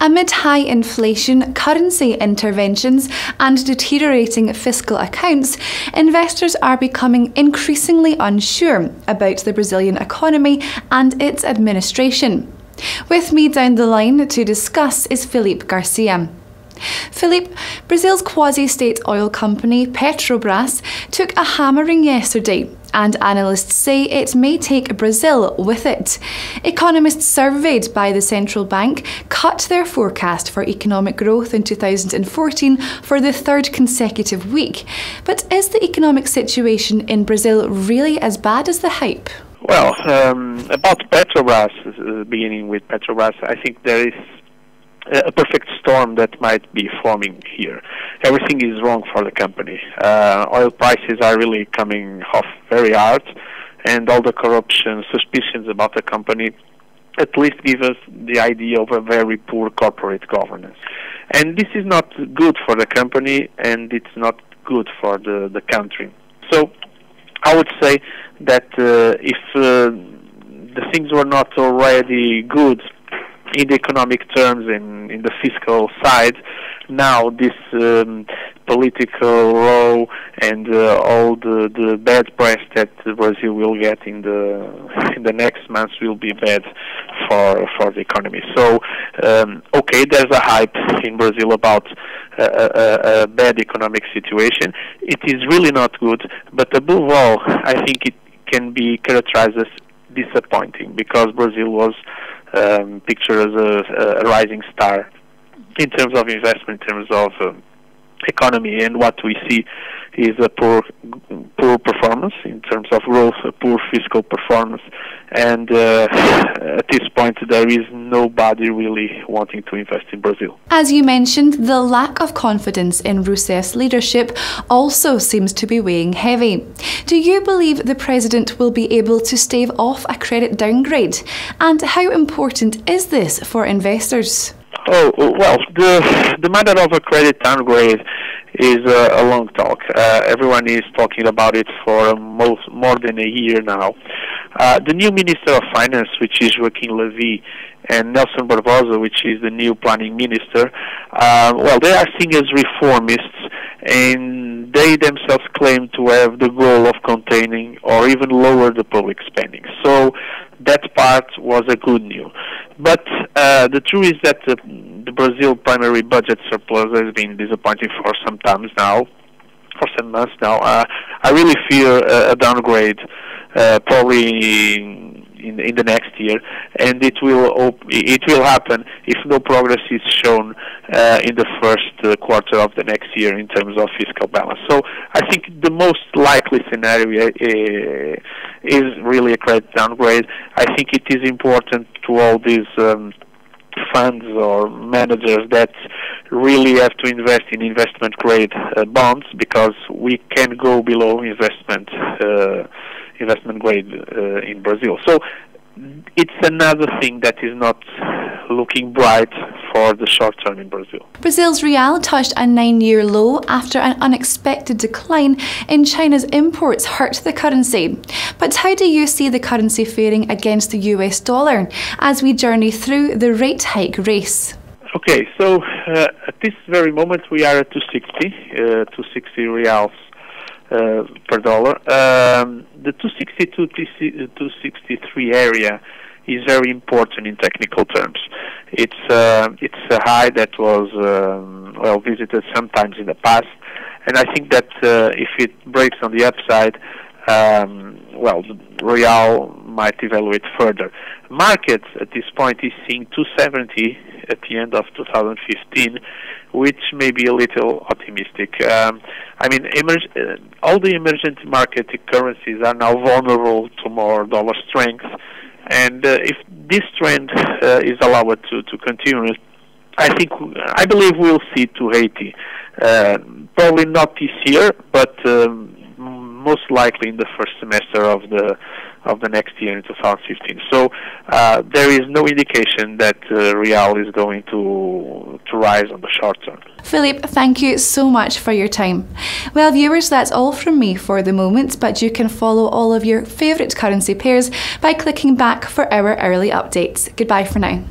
amid high inflation, currency interventions, and deteriorating fiscal accounts, investors are becoming increasingly unsure about the Brazilian economy and its administration. With me down the line to discuss is Filipe Garcia. Filipe, Brazil's quasi-state oil company Petrobras took a hammering yesterday, and analysts say it may take Brazil with it. Economists surveyed by the central bank cut their forecast for economic growth in 2014 for the third consecutive week. But is the economic situation in Brazil really as bad as the hype? Well, about Petrobras, beginning with Petrobras, I think there is a perfect storm that might be forming here. Everything is wrong for the company. Oil prices are really coming off very hard, and all the corruption, suspicions about the company at least give us the idea of a very poor corporate governance. And this is not good for the company, and it's not good for the country. So I would say that if the things were not already good in the economic terms and in the fiscal side, now this political row and all the bad press that Brazil will get in the next months will be bad for the economy. So okay, there's a hype in Brazil about a bad economic situation. It is really not good, but above all, I think it can be characterized as disappointing, because Brazil was pictured as a rising star in terms of investment, in terms of economy, and what we see is a poor performance in terms of growth, a poor fiscal performance, and at this point there is nobody really wanting to invest in Brazil. As you mentioned, the lack of confidence in Rousseff's leadership also seems to be weighing heavy. Do you believe the president will be able to stave off a credit downgrade? And how important is this for investors? Oh, well, the matter of a credit downgrade is a long talk. Everyone is talking about it for more than a year now. The new Minister of Finance, which is Joaquim Levy, and Nelson Barbosa, which is the new planning minister, well, they are seen as reformists, and they themselves claim to have the goal of containing or even lower the public spending. So that part was a good news. But the truth is that the Brazil primary budget surplus has been disappointing for some time now, for some months now. I really fear a downgrade, probably in the next year, and it will happen if no progress is shown in the first quarter of the next year in terms of fiscal balance. So I think the most likely scenario is really a credit downgrade. I think it is important to all these funds or managers that really have to invest in investment grade bonds, because we can go below investment grade in Brazil. So it's another thing that is not looking bright for the short term in Brazil. Brazil's real touched a 9-year low after an unexpected decline in China's imports hurt the currency. But how do you see the currency faring against the US dollar as we journey through the rate hike race? Okay, so at this very moment we are at 260 reals per dollar. The 262 to 263 area is very important in technical terms. It's a high that was well visited sometimes in the past, and I think that if it breaks on the upside, well, the real might evaluate further. Markets at this point is seeing 270 at the end of 2015, which may be a little optimistic. I mean, all the emergent market currencies are now vulnerable to more dollar strength, and if this trend is allowed to continue, I believe we'll see 280. Probably not this year, but most likely in the first semester of the next year in 2015. So there is no indication that real is going to rise on the short term. Filipe, thank you so much for your time. Well, viewers, that's all from me for the moment, but you can follow all of your favourite currency pairs by clicking back for our early updates. Goodbye for now.